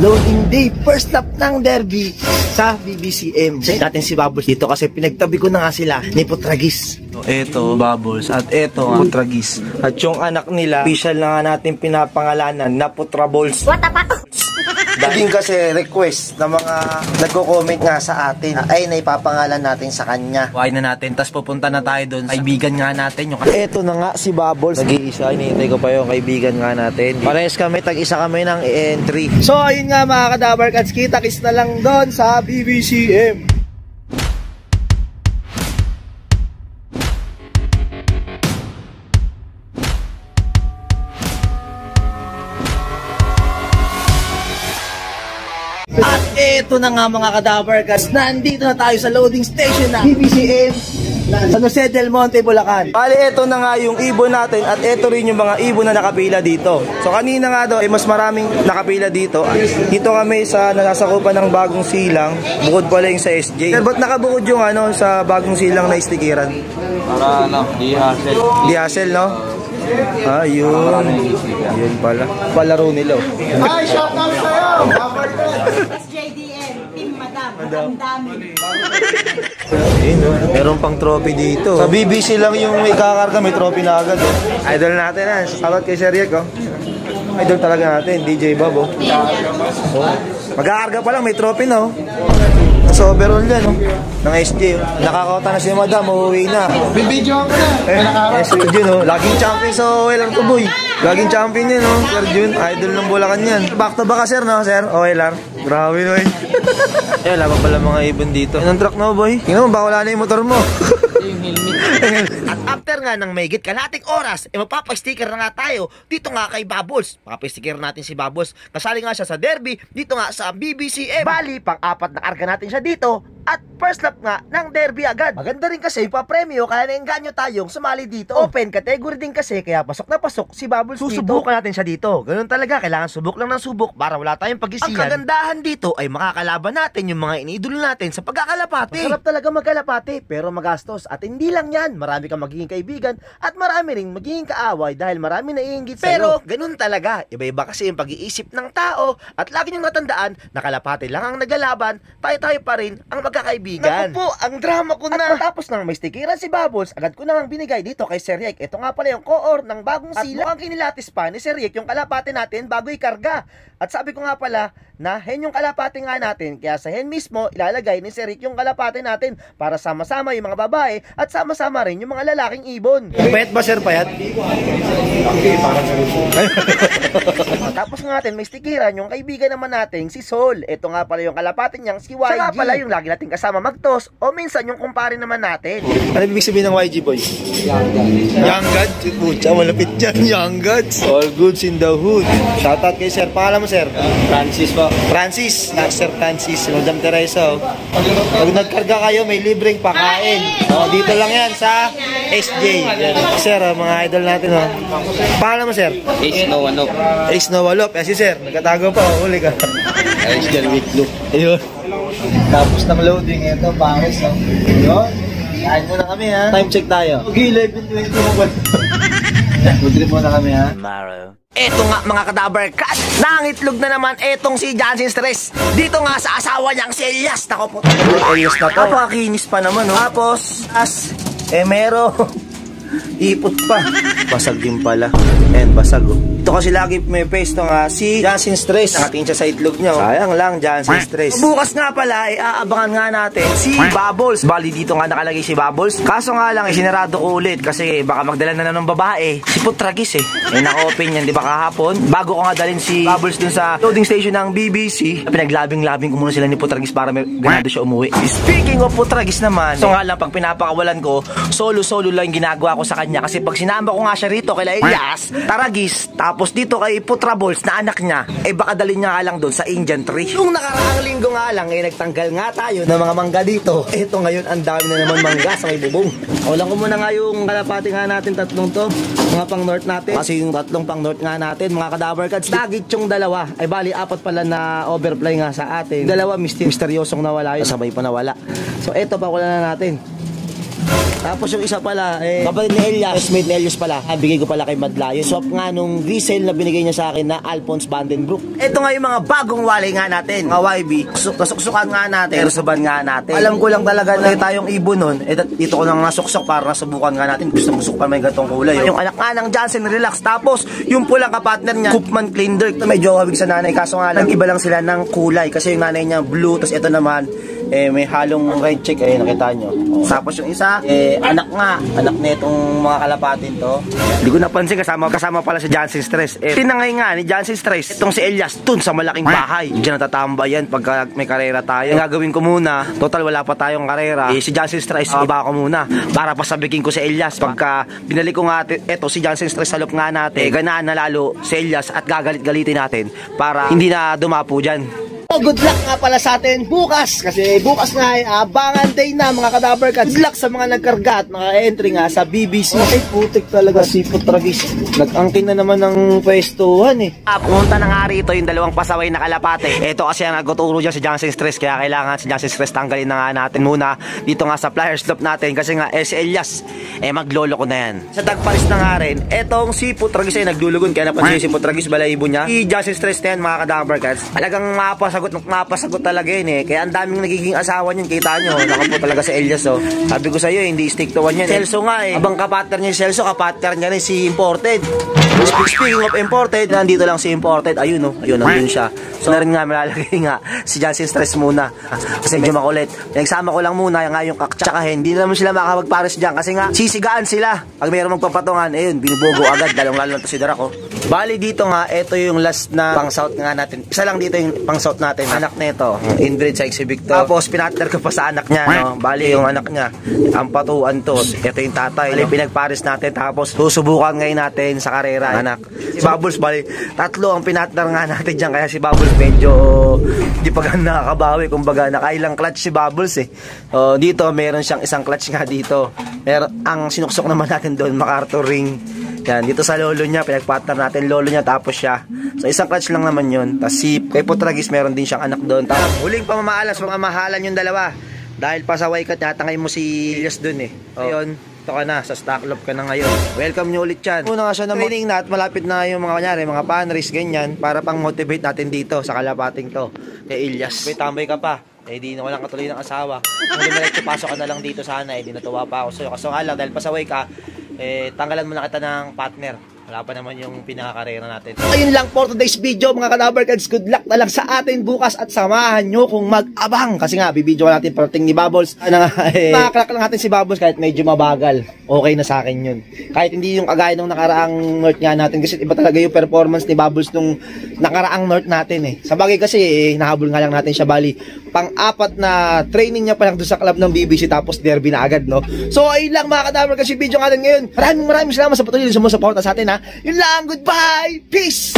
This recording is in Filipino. Loading day, first lap ng derby sa BBCM. Check natin si Bubbles dito kasi pinagtabi ko na nga sila ni Putragis. Eto, Bubbles, at eto ang Putragis. At yung anak nila, official na nga natin pinapangalanan na Putrabols. What the fuck? Naging kasi request na mga nagko-comment nga sa atin ay naipapangalan natin sa kanya. Huwain na natin, tas pupunta na tayo doon. Kaibigan nga natin yung... Eto na nga si Bubbles. Nag-iisa, hinihintay ko pa yung kaibigan nga natin. Parehas kami, tag-isa kami ng entry. So ayun nga mga kadabar cats, kita-kits na lang doon sa BBCM. Ito na nga mga kadabarkas, nandito na tayo sa loading station na BBCM San Jose Del Monte, Bulacan. Bale, ito na nga yung ibon natin at ito rin yung mga ibon na nakapila dito. So kanina nga daw, mas maraming nakapila dito. Dito kami sa nasasakupan ng bagong silang, bukod pala yung sa SJ. Ba't nakabukod yung ano sa bagong silang na istikiran? Para ano, di-hassle. Di-hassle, no? Ayun. Ayun pala. Palaro nila. Ay, shout out sa'yo! SJDM, Team Madam, ang dami. Ayun, meron pang trophy dito. Sa BBC lang yung may kakarga, may trophy na agad. Idol natin ha. Shoutout kay Sir Yek. Idol talaga natin, DJ Bobo. Mag-aarga pa lang, may trophy na. So overall yan, ng SJ. Nakakauta na si Madam, uuwi na. Bibidyo ako na. Sir Jun, laging champion sa OL ang tuboy. Laging champion yan, Sir Jun. Idol ng Bulacan yan. Back to back ka, sir, no, sir? OLR. Grabe, boy. Eh, wala pa pala mga ibon dito. Anong truck na, boy? Tingnan mo, baka wala na yung motor mo. At after nga ng may kalahating oras, mapapa-sticker na nga tayo dito nga kay Bubbles. Mapapa-sticker natin si Bubbles. Kasali nga siya sa derby dito nga sa BBCM. Bali, pang-apat na arga natin siya dito. At first lap nga ng derby agad. Maganda rin kasi ipapremyo kaya naengganyo tayong sumali dito. Open category din kasi kaya pasok na pasok si Bubbles dito. Susubukan natin siya dito. Ganun talaga, kailangan subok lang ng subok para wala tayong pag-isihan. Ang kagandahan dito ay makakalaban natin yung mga iniidolo natin sa pagkakalapate. Masarap talaga magkalapate pero magastos. At hindi lang yan, marami kang magiging kaibigan at marami rin magiging kaaway dahil marami na iinggit sa'yo. Pero ganun talaga, iba-iba kasi yung pag-iisip ng tao. At lagi niyong natandaan, nakalapate lang ang nagalaban, tayo-tayo pa rin ang kakaibigan. Naku po, ang drama ko na. At matapos nang may stickeran si Bubbles, agad ko nang binigay dito kay Sir Yek. Ito nga pala yung core ng bagong sila. At mukhang kinilatis pa ni Sir Yek yung kalapate natin bago ikarga. At sabi ko nga pala na hen yung kalapate nga natin. Kaya sa hen mismo, ilalagay ni Sir Yek yung kalapate natin para sama-sama yung mga babae at sama-sama rin yung mga lalaking ibon. Payat ba, Sir? Payat? Tapos nga natin, may stickeran yung kaibigan naman natin, si Sol. Ito nga pala yung kalapate niyang si YG. Saka pala yung lagi natin kasama magtos o minsan yung kumpare naman natin. Ano ibig sabihin ng YG boys? Young God. Pucha, malapit dyan. Young God. All goods in the hood. Shoutout kay sir. Pangalan mo sir? Francis po. Francis. Sir Francis. Madam Teresa. Pag nagkarga kayo may libreng pakain. Dito lang yan sa SJ. Sir, mga idol natin. Pangalan mo sir? Ace Nowalop. Ace Nowalop. Kasi sir, nagkatago pa. Uli ka. Ace Jerwit Loop. Ayun. Tapos ng loading ito, Paris. Yun. Kain muna kami ha. Time check tayo. Okay, 11:20 muna. Mag-trip muna kami ha. Tomorrow. Eto nga mga kadabar cats, nangitlog na naman etong si Janssen Stress. Dito nga sa asawa niyang si Elias. Nako po. Elias na to. Napakakinis pa naman. Tapos, as, mero. Ipot pa. Basag din pala. Ayan, basag oh. Ito kasi lagi may face to nga si Janssen Stress. Nakatingin siya sa itlog niya. Sayang lang, Janssen Stress. Bukas nga pala ay aabangan nga natin si Bubbles. Bali dito nga nakalagay si Bubbles. Kaso nga lang isinarado ko ulit kasi baka magdala na ng babae. Si Putragis eh. May naka-open yan di ba kahapon. Bago ko nga dalhin si Bubbles dun sa loading station ng BBC. Pinaglabing-labing ko muna sila ni Putragis para may ganado siya umuwi. Speaking of Putragis naman, so nga lang pag pinapakawalan ko, solo-solo lang ginagawa ko sa kanya kasi pag sinama ko nga siya rito kay Elias, Taragis, tapos dito kay Putrabols na anak niya, eh baka dalhin niya nga lang doon sa Indian tree. Yung nakaraang linggo nga lang, eh nagtanggal nga tayo ng mga mangga dito. Eto ngayon, ang dami na naman mangga sa may bubong. Ulang ko muna nga yung kalapati nga natin, tatlong to, mga pang north natin. Kasi yung tatlong pang north nga natin, mga kadaver cats, nagit yung dalawa. Ay bali, apat pala na overplay nga sa atin. Dalawa, misteryosong nawala yun. Sabay pa nawala. So eto, pakulan na natin. Tapos yung isa pala, kapatid ni Elias, best-mate ni Elias pala, bigay ko pala kay Madlayo. Swap nga nung resale na binigay niya sa akin na Alphonse Vandenbrook. Ito nga yung mga bagong wallet nga natin, mga YB. Kasuksukan nga natin, pero saban nga natin. Alam ko lang talaga na tayong ibon nun, dito ko nang nasuksok para nasubukan nga natin. Gusto gusto pa may gatong kulay. Yung anak nga ng Janssen, relax. Tapos, yung pulang kapartner niya, Coopman Kleinderk. Medyo hawig sa nanay, kaso nga lang, iba lang sila ng kulay. Kasi yung nanay niya blue, tapos ito naman, may halong red check, nakita nyo. Tapos yung isa, anak na itong mga kalapatin to. Hindi ko napansin, kasama pala si Janssen Stress. Tinangay nga ni Janssen Stress itong si Elias dun sa malaking bahay. Diyan natatamba yan pagka may karera tayo. Ang gagawin ko muna, total wala pa tayong karera, si Janssen Stress, iba ko muna para pasabikin ko si Elias. Pagka binalik ko nga eto si Janssen Stress sa loob nga natin, ganaan na lalo si Elias at gagalit-galitin natin para hindi na dumapo dyan. Good luck nga pala sa atin bukas, kasi bukas na ay abangan day na mga kadaver cats. Good luck sa mga nagkarga at mga entry nga sa BBC. Ay putik talaga si Putragis, nag-angkin na naman ng pwestuhan Pumunta na nga rito yung dalawang pasaway na kalapate. Eto kasi ang naguturo dyan si Janssen Stress, kaya kailangan si Janssen Stress tanggalin na nga natin muna dito nga sa pliers loop natin, kasi nga si Elias maglolo ko na yan. Sa tagparis na nga rin, etong si Putragis ay naglulugon, kaya napansin si Putragis balahibo niya. Si Janssen Stress na yan mga kadaver cats, talagang mapasagot napasagot talaga yun Kaya ang daming nagiging asawa niyan, kita nyo. Nakapo talaga si Elias Sabi ko sa'yo, hindi stick to one yan Selso nga Abang kapater niya si Selso, kapater niya rin si Imported. Speaking of Imported, nandito lang si Imported. Ayun siya. So na rin nga malalagay nga si Janssen Stress muna, kasi medyo makulit. Nagsama ko lang muna nga yung kaktsakahin. Hindi naman sila makakapagpares dyan, kasi nga sisigaan sila pag mayroong magpapatungan. Ayun, binubogo agad, dalong lalo na to si Darako. Bali dito nga, ito yung last na pang south nga natin. Isa lang dito yung pang south natin. Anak na ito, inbreed sa si Victor. Tapos pinatner ko pa sa anak niya Bali yung anak niya, ang patuan to. Ito yung tatay, pinagpares natin. Tapos susubukan ngayon natin sa karera anak. Si Bubbles, bali tatlo ang pinatner nga natin dyan. Kaya si Bubbles medyo di pa ganda nakabawi. Kumbaga nakailang clutch si Bubbles dito meron siyang isang clutch nga dito. Pero ang sinuksok naman natin doon, MacArthur Ring. Yan, dito sa lolo niya, pinagpartner natin lolo niya, tapos siya. So isang clutch lang naman yun. Tapos si kay Putragis meron din siyang anak doon. Tapos huling pamamaalas, mga mahalan yung dalawa. Dahil pasaway ka, tatangay mo si Elias doon Ayun, ito ka na, sa stock loop ka na ngayon. Welcome nyo ulit yan. Una nga siya na training na at malapit na yung mga panries, ganyan. Para pang motivate natin dito sa kalapating to, kay Elias. May tambay ka pa. Di na walang katuloy ng asawa. Hindi mo nagtipasok ka na lang dito sana di natuwa pa ako sa'yo. Kaso nga lang, dahil pasaway ka, tanggalan muna kita ng partner. Wala pa naman yung pinakakarera natin. Ayun lang for today's video mga kadaver cats. Good luck na lang sa atin bukas at samahan nyo kung mag-abang. Kasi nga, bibidyo natin parating ni Bubbles. Makaklak lang natin si Bubbles kahit medyo mabagal. Okay na sa akin yun. Kahit hindi yung agay nung nakaraang north nga natin. Kasi iba talaga yung performance ni Bubbles nung nakaraang north natin Sa bagay kasi, nahabol nga lang natin siya. Bali, pang-apat na training niya pa lang doon sa club ng BBC, tapos derby na agad, So, ayun lang mga kadaver cats yung video natin ngayon. Maraming salamat sa patuloy na sumusuporta sa atin Yun lang, goodbye, peace!